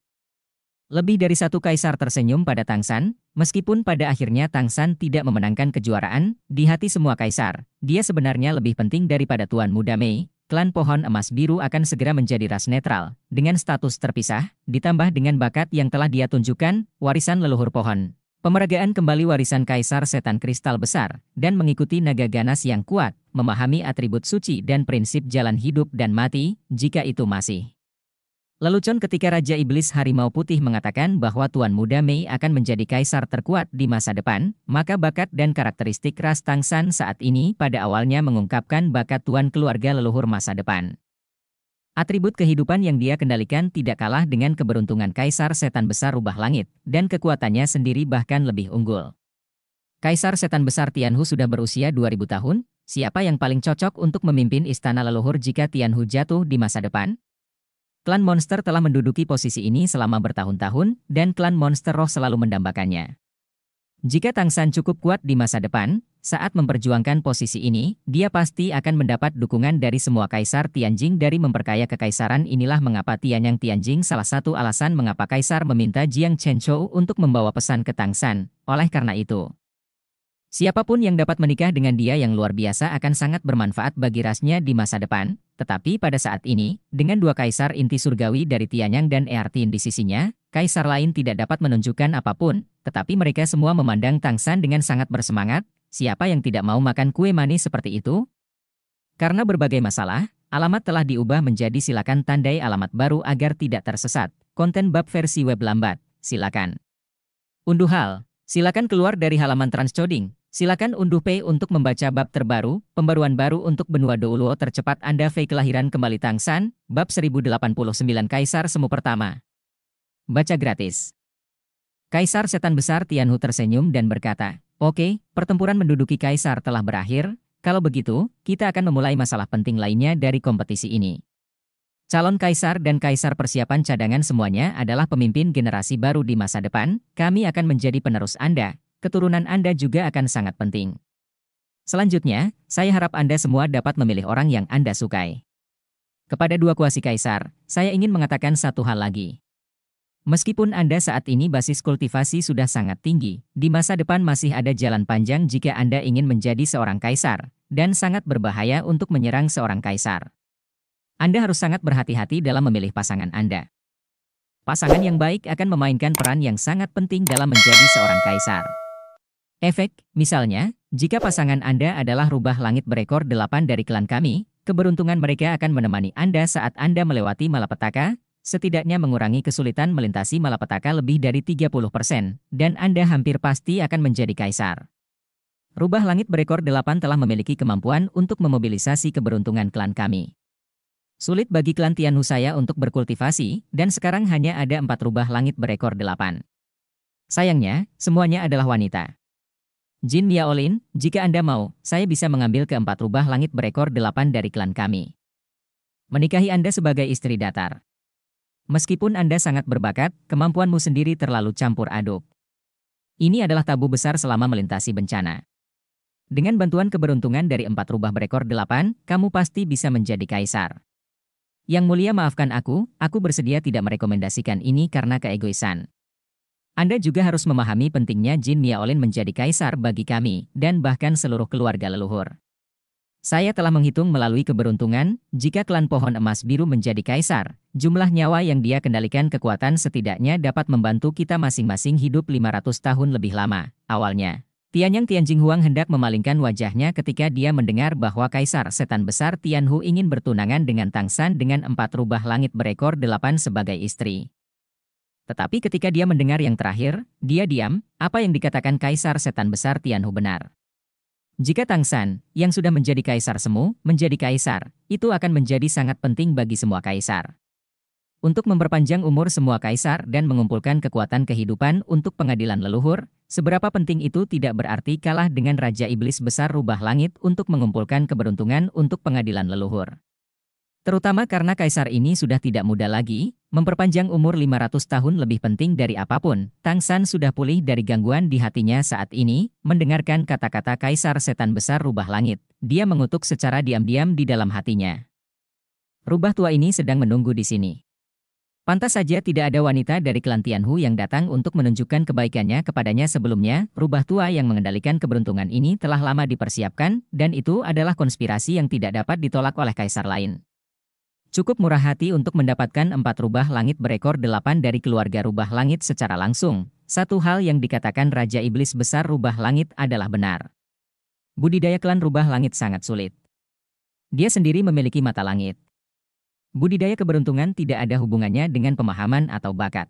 Lebih dari satu kaisar tersenyum pada Tang San. Meskipun pada akhirnya Tang San tidak memenangkan kejuaraan, di hati semua kaisar, dia sebenarnya lebih penting daripada Tuan Muda Mei. Klan Pohon Emas Biru akan segera menjadi ras netral, dengan status terpisah, ditambah dengan bakat yang telah dia tunjukkan, warisan leluhur pohon. Pemeragaan kembali warisan Kaisar Setan Kristal Besar, dan mengikuti naga ganas yang kuat, memahami atribut suci dan prinsip jalan hidup dan mati, jika itu masih lelucon. Ketika Raja Iblis Harimau Putih mengatakan bahwa Tuan Muda Mei akan menjadi kaisar terkuat di masa depan, maka bakat dan karakteristik ras Tang San saat ini pada awalnya mengungkapkan bakat tuan keluarga leluhur masa depan. Atribut kehidupan yang dia kendalikan tidak kalah dengan keberuntungan Kaisar Setan Besar Rubah Langit, dan kekuatannya sendiri bahkan lebih unggul. Kaisar Setan Besar Tianhu sudah berusia 2000 tahun, siapa yang paling cocok untuk memimpin istana leluhur jika Tianhu jatuh di masa depan? Klan Monster telah menduduki posisi ini selama bertahun-tahun, dan klan Monster Roh selalu mendambakannya. Jika Tang San cukup kuat di masa depan, saat memperjuangkan posisi ini, dia pasti akan mendapat dukungan dari semua kaisar Tianjing dari memperkaya kekaisaran. Inilah mengapa Tianyang Tianjing salah satu alasan mengapa kaisar meminta Jiang Chenchou untuk membawa pesan ke Tang San. Oleh karena itu, siapapun yang dapat menikah dengan dia yang luar biasa akan sangat bermanfaat bagi rasnya di masa depan. Tetapi pada saat ini, dengan dua kaisar inti surgawi dari Tianyang dan Ertin di sisinya, kaisar lain tidak dapat menunjukkan apapun, tetapi mereka semua memandang Tang San dengan sangat bersemangat. Siapa yang tidak mau makan kue manis seperti itu? Karena berbagai masalah, alamat telah diubah menjadi silakan tandai alamat baru agar tidak tersesat. Konten bab versi web lambat, silakan unduh hal. Silakan keluar dari halaman transcoding. Silakan unduh P untuk membaca bab terbaru, pembaruan baru untuk benua Douluo tercepat Anda. V kelahiran kembali Tang San, bab 1089 Kaisar Semu Pertama. Baca gratis. Kaisar Setan Besar Tianhu tersenyum dan berkata, "Oke, pertempuran menduduki kaisar telah berakhir. Kalau begitu, kita akan memulai masalah penting lainnya dari kompetisi ini." Calon kaisar dan kaisar persiapan cadangan semuanya adalah pemimpin generasi baru di masa depan. Kami akan menjadi penerus Anda. Keturunan Anda juga akan sangat penting. Selanjutnya, saya harap Anda semua dapat memilih orang yang Anda sukai. Kepada dua kuasi kaisar, saya ingin mengatakan satu hal lagi. Meskipun Anda saat ini basis kultivasi sudah sangat tinggi, di masa depan masih ada jalan panjang jika Anda ingin menjadi seorang kaisar, dan sangat berbahaya untuk menyerang seorang kaisar. Anda harus sangat berhati-hati dalam memilih pasangan Anda. Pasangan yang baik akan memainkan peran yang sangat penting dalam menjadi seorang kaisar. Efek, misalnya, jika pasangan Anda adalah rubah langit berekor 8 dari klan kami, keberuntungan mereka akan menemani Anda saat Anda melewati malapetaka, setidaknya mengurangi kesulitan melintasi malapetaka lebih dari 30%, dan Anda hampir pasti akan menjadi kaisar. Rubah langit berekor 8 telah memiliki kemampuan untuk memobilisasi keberuntungan klan kami. Sulit bagi klan Tianhu saya untuk berkultivasi, dan sekarang hanya ada 4 rubah langit berekor 8. Sayangnya, semuanya adalah wanita. Jin Miaolin, jika Anda mau, saya bisa mengambil keempat rubah langit berekor 8 dari klan kami. Menikahi Anda sebagai istri datar. Meskipun Anda sangat berbakat, kemampuanmu sendiri terlalu campur aduk. Ini adalah tabu besar selama melintasi bencana. Dengan bantuan keberuntungan dari 4 rubah berekor 8, kamu pasti bisa menjadi kaisar. Yang mulia maafkan aku bersedia tidak merekomendasikan ini karena keegoisan. Anda juga harus memahami pentingnya Jin Miaolin menjadi kaisar bagi kami, dan bahkan seluruh keluarga leluhur. Saya telah menghitung melalui keberuntungan, jika klan Pohon Emas Biru menjadi kaisar, jumlah nyawa yang dia kendalikan kekuatan setidaknya dapat membantu kita masing-masing hidup 500 tahun lebih lama. Awalnya, Tianyang Tianjing Huang hendak memalingkan wajahnya ketika dia mendengar bahwa Kaisar Setan Besar Tianhu ingin bertunangan dengan Tang San dengan 4 rubah langit berekor 8 sebagai istri. Tetapi ketika dia mendengar yang terakhir, dia diam. Apa yang dikatakan Kaisar Setan Besar Tianhu benar. Jika Tang San, yang sudah menjadi kaisar semu, menjadi kaisar, itu akan menjadi sangat penting bagi semua kaisar. Untuk memperpanjang umur semua kaisar dan mengumpulkan kekuatan kehidupan untuk pengadilan leluhur, seberapa penting itu tidak berarti kalah dengan Raja Iblis Besar Rubah Langit untuk mengumpulkan keberuntungan untuk pengadilan leluhur. Terutama karena kaisar ini sudah tidak muda lagi, memperpanjang umur 500 tahun lebih penting dari apapun. Tang San sudah pulih dari gangguan di hatinya saat ini, mendengarkan kata-kata Kaisar Setan Besar Rubah Langit. Dia mengutuk secara diam-diam di dalam hatinya. Rubah tua ini sedang menunggu di sini. Pantas saja tidak ada wanita dari klan Tianhu yang datang untuk menunjukkan kebaikannya kepadanya sebelumnya. Rubah tua yang mengendalikan keberuntungan ini telah lama dipersiapkan, dan itu adalah konspirasi yang tidak dapat ditolak oleh kaisar lain. Cukup murah hati untuk mendapatkan 4 rubah langit berekor 8 dari keluarga rubah langit secara langsung. Satu hal yang dikatakan Raja Iblis Besar Rubah Langit adalah benar. Budidaya klan rubah langit sangat sulit. Dia sendiri memiliki mata langit. Budidaya keberuntungan tidak ada hubungannya dengan pemahaman atau bakat.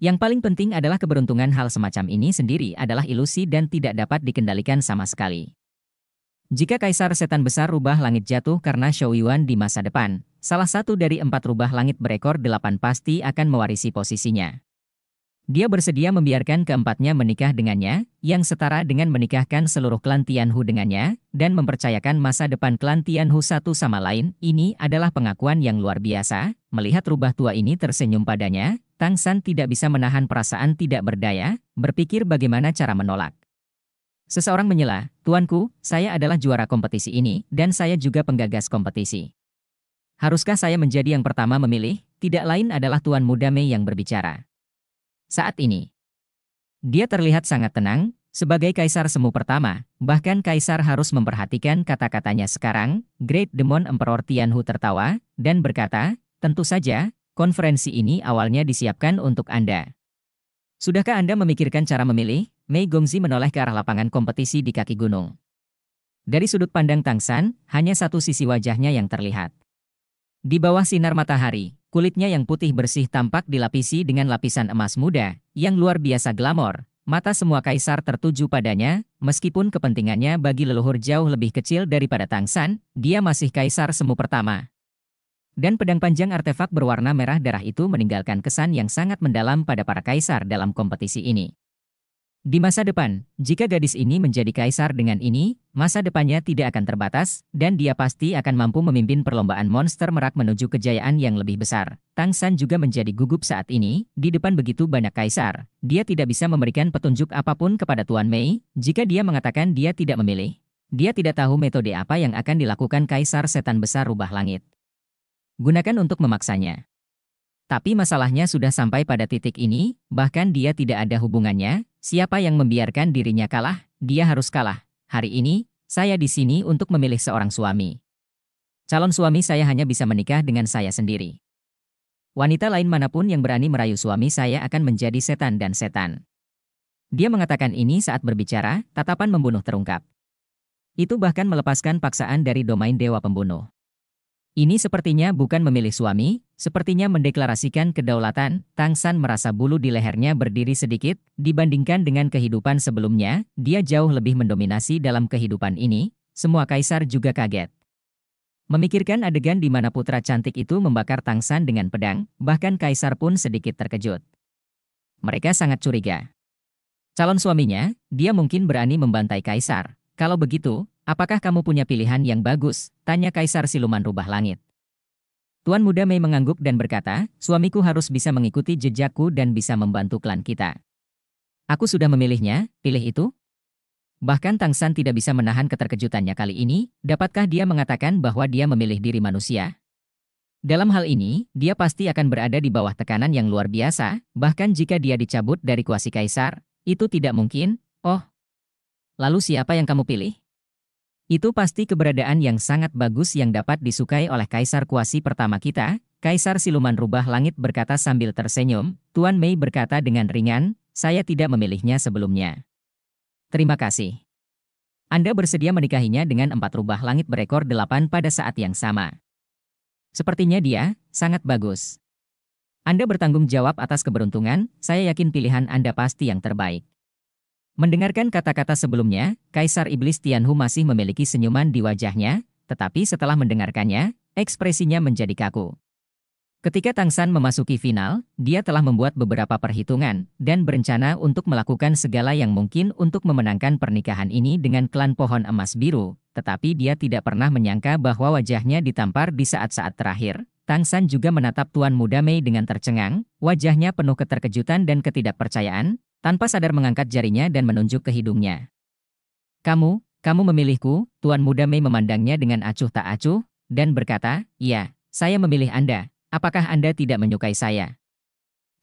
Yang paling penting adalah keberuntungan hal semacam ini sendiri adalah ilusi dan tidak dapat dikendalikan sama sekali. Jika Kaisar Setan Besar Rubah Langit jatuh karena Shou Yuan di masa depan, salah satu dari 4 rubah langit berekor 8 pasti akan mewarisi posisinya. Dia bersedia membiarkan keempatnya menikah dengannya, yang setara dengan menikahkan seluruh klan Tianhu dengannya, dan mempercayakan masa depan klan Tianhu satu sama lain. Ini adalah pengakuan yang luar biasa. Melihat rubah tua ini tersenyum padanya, Tang San tidak bisa menahan perasaan tidak berdaya. berpikir bagaimana cara menolak. Seseorang menyela, "Tuanku, saya adalah juara kompetisi ini, dan saya juga penggagas kompetisi. Haruskah saya menjadi yang pertama memilih?" Tidak lain adalah Tuan Muda Mei yang berbicara. Saat ini, dia terlihat sangat tenang. Sebagai kaisar semu pertama, bahkan kaisar harus memperhatikan kata-katanya sekarang. Great Demon Emperor Tianhu tertawa dan berkata, "Tentu saja, konferensi ini awalnya disiapkan untuk Anda. Sudahkah Anda memikirkan cara memilih?" Mei Gongzi menoleh ke arah lapangan kompetisi di kaki gunung. Dari sudut pandang Tang San, hanya satu sisi wajahnya yang terlihat. Di bawah sinar matahari, kulitnya yang putih bersih tampak dilapisi dengan lapisan emas muda yang luar biasa glamor. Mata semua kaisar tertuju padanya, meskipun kepentingannya bagi leluhur jauh lebih kecil daripada Tang San, dia masih kaisar semu pertama. Dan pedang panjang artefak berwarna merah darah itu meninggalkan kesan yang sangat mendalam pada para kaisar dalam kompetisi ini. Di masa depan, jika gadis ini menjadi kaisar dengan ini, masa depannya tidak akan terbatas, dan dia pasti akan mampu memimpin perlombaan monster merak menuju kejayaan yang lebih besar. Tang San juga menjadi gugup saat ini, di depan begitu banyak kaisar. Dia tidak bisa memberikan petunjuk apapun kepada Tuan Mei, jika dia mengatakan dia tidak memilih. Dia tidak tahu metode apa yang akan dilakukan kaisar setan besar rubah langit. Gunakan untuk memaksanya. Tapi masalahnya sudah sampai pada titik ini, bahkan dia tidak ada hubungannya. Siapa yang membiarkan dirinya kalah, dia harus kalah. Hari ini, saya di sini untuk memilih seorang suami. Calon suami saya hanya bisa menikah dengan saya sendiri. Wanita lain manapun yang berani merayu suami saya akan menjadi setan dan setan. Dia mengatakan ini saat berbicara, tatapan membunuh terungkap. Itu bahkan melepaskan paksaan dari domain dewa pembunuh. Ini sepertinya bukan memilih suami, sepertinya mendeklarasikan kedaulatan. Tang San merasa bulu di lehernya berdiri sedikit, dibandingkan dengan kehidupan sebelumnya, dia jauh lebih mendominasi dalam kehidupan ini. Semua kaisar juga kaget. Memikirkan adegan di mana putra cantik itu membakar Tang San dengan pedang, bahkan kaisar pun sedikit terkejut. Mereka sangat curiga. Calon suaminya, dia mungkin berani membantai kaisar. Kalau begitu, apakah kamu punya pilihan yang bagus? Tanya kaisar siluman rubah langit. Tuan Muda Mei mengangguk dan berkata, suamiku harus bisa mengikuti jejakku dan bisa membantu klan kita. Aku sudah memilihnya, pilih itu. Bahkan Tang San tidak bisa menahan keterkejutannya kali ini, dapatkah dia mengatakan bahwa dia memilih diri manusia? Dalam hal ini, dia pasti akan berada di bawah tekanan yang luar biasa, bahkan jika dia dicabut dari kuasa kaisar, itu tidak mungkin. Oh, lalu siapa yang kamu pilih? Itu pasti keberadaan yang sangat bagus yang dapat disukai oleh kaisar kuasa pertama kita. Kaisar siluman rubah langit berkata sambil tersenyum. Tuan Mei berkata dengan ringan, saya tidak memilihnya sebelumnya. Terima kasih. Anda bersedia menikahinya dengan 4 rubah langit berekor 8 pada saat yang sama. Sepertinya dia, sangat bagus. Anda bertanggung jawab atas keberuntungan, saya yakin pilihan Anda pasti yang terbaik. Mendengarkan kata-kata sebelumnya, Kaisar Iblis Tianhu masih memiliki senyuman di wajahnya, tetapi setelah mendengarkannya, ekspresinya menjadi kaku. Ketika Tang San memasuki final, dia telah membuat beberapa perhitungan dan berencana untuk melakukan segala yang mungkin untuk memenangkan pernikahan ini dengan klan Pohon Emas Biru, tetapi dia tidak pernah menyangka bahwa wajahnya ditampar di saat-saat terakhir. Tang San juga menatap Tuan Muda Mei dengan tercengang, wajahnya penuh keterkejutan dan ketidakpercayaan, tanpa sadar mengangkat jarinya dan menunjuk ke hidungnya. Kamu memilihku. Tuan Muda Mei memandangnya dengan acuh tak acuh, dan berkata, ya, saya memilih Anda. Apakah Anda tidak menyukai saya?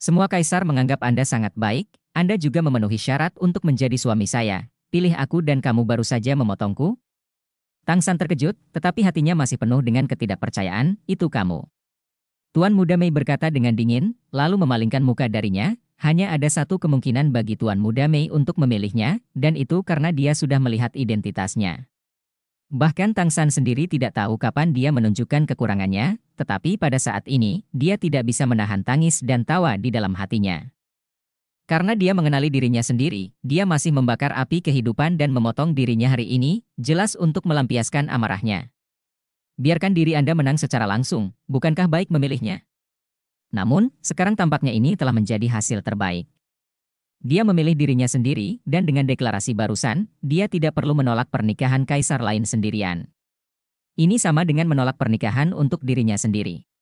Semua kaisar menganggap Anda sangat baik, Anda juga memenuhi syarat untuk menjadi suami saya. Pilih aku dan kamu baru saja memotongku? Tang San terkejut, tetapi hatinya masih penuh dengan ketidakpercayaan, itu kamu. Tuan Muda Mei berkata dengan dingin, lalu memalingkan muka darinya. Hanya ada satu kemungkinan bagi Tuan Muda Mei untuk memilihnya, dan itu karena dia sudah melihat identitasnya. Bahkan Tang San sendiri tidak tahu kapan dia menunjukkan kekurangannya, tetapi pada saat ini, dia tidak bisa menahan tangis dan tawa di dalam hatinya. Karena dia mengenali dirinya sendiri, dia masih membakar api kehidupan dan memotong dirinya hari ini, jelas untuk melampiaskan amarahnya. Biarkan diri Anda menang secara langsung, bukankah baik memilihnya? Namun, sekarang tampaknya ini telah menjadi hasil terbaik. Dia memilih dirinya sendiri, dan dengan deklarasi barusan, dia tidak perlu menolak pernikahan kaisar lain sendirian. Ini sama dengan menolak pernikahan untuk dirinya sendiri.